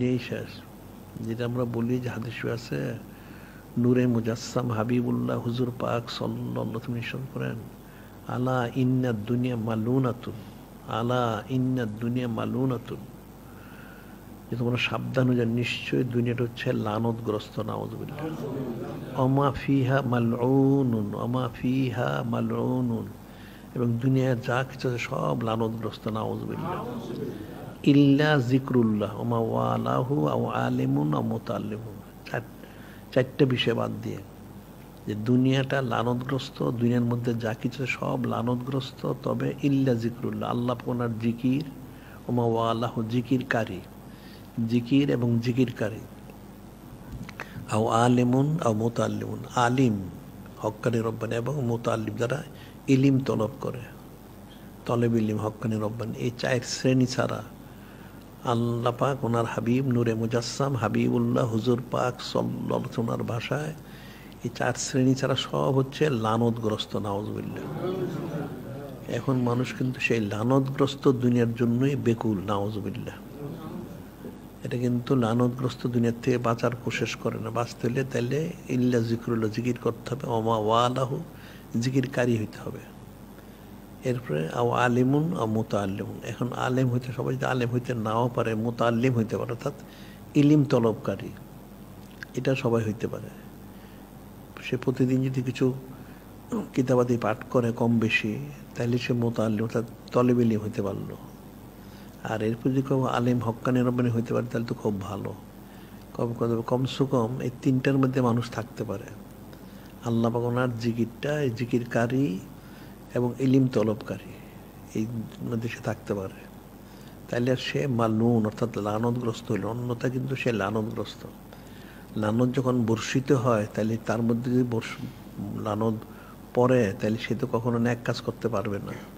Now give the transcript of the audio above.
نيشاش যেটা আমরা বলি যে হাদিসে আছে নূরে মুজাসসাম হাবিবুল্লাহ হুজুর পাক সাল্লাল্লাহু আলাইহি ওয়াসাল্লাম নির্দেশ করেন আলা ইন্নাদ দুনিয়া মালুনাতুন আলা ইন্নাদ দুনিয়া মালুনাতুন যে তোমরা সাবধান হও নিশ্চয়ই দুনিয়াটা হচ্ছে লানতগ্রস্ত নাউযুবিল্লাহ ওমা ফিহা মালউনুন ওমা ফিহা মালউনুন এবং দুনিয়া যা কিছু সব লানতগ্রস্ত নাউযুবিল্লাহ ইল্লা যিকরুল্লাহ ওমা ওয়ালাহু আও আলিমুন ও মুতাআল্লিমুন চারটি বিষয় বাদ দিয়ে যে দুনিয়াটা লানতগ্রস্ত দুনিয়ার মধ্যে যা কিছু সব লানতগ্রস্ত তবে ইল্লা যিকরুল্লাহ আল্লাহ পাকের জিকির ওমা ওয়ালাহু জিকিরকারী জিকির এবং জিকিরকারী আও আলিমুন আও মুতাআল্লিমুন আলিম হক্কানি রব্বানি এবং মুতাআল্লিম যারা ইলম তলব করে طالب العلم حقا ربنا এই চার শ্রেণী ছাড়া আল্লাহ পাক ওনার হাবিব নূরে মুজাসসাম হাবিবুল্লাহ হুজুর পাক সাল্লাল্লাহু আলাইহি ওয়াসাল্লামের ভাষায় এই চার শ্রেণী ছাড়া সব হচ্ছে লানতগ্রস্ত নাউযুবিল্লাহ এখন মানুষ কিন্তু সেই লানতগ্রস্ত দুনিয়ার জন্যই বেকুল নাউযুবিল্লাহ এটা কিন্তু লানতগ্রস্ত দুনিয়া থেকে বাঁচার কোশেশ করে না বাঁচতে হলে তাহলে ইল্লা যিকরুল্লাহ জিকির করতে হবে ওয়া মা ওয়ালাহু জিকিরকারী হতে হবে এরপরে আও আলিমুন ও মুতাআল্লিমুন এখন আলেম হইতে সবাই যদি আলেম হইতে নাও পারে মুতাআল্লিম হইতে পারে অর্থাৎ ইলম তলবকারী এটা সবাই হইতে পারে সে প্রতিদিন যদি কিছু কিতাবাদি পাঠ করে কম বেশি তাহলে সে মুতাআল্লিম অর্থাৎ তলেব ইলম হইতে পারলো আর এরপর যদি কেউ আলেম হক্কানি রব্বানি হইতে পারে তাহলে তো খুব ভালো কমসে কম এই তিনটার মধ্যে মানুষ থাকতে পারে আল্লাহ পাক ওনার জিকিরটা এই জিকিরকারী এবং ইলম তলবকারী এই মধ্যে থাকতে পারে তাহলে সে মালুন অর্থাৎ লানতগ্রস্ত হলো অন্যতা কিন্তু সে লানতগ্রস্ত লানত যখন বর্ষিত হয় তাহলে তার মধ্যে যদি লানত পড়ে তাহলে সে তো কখনো নেক কাজ করতে পারবে না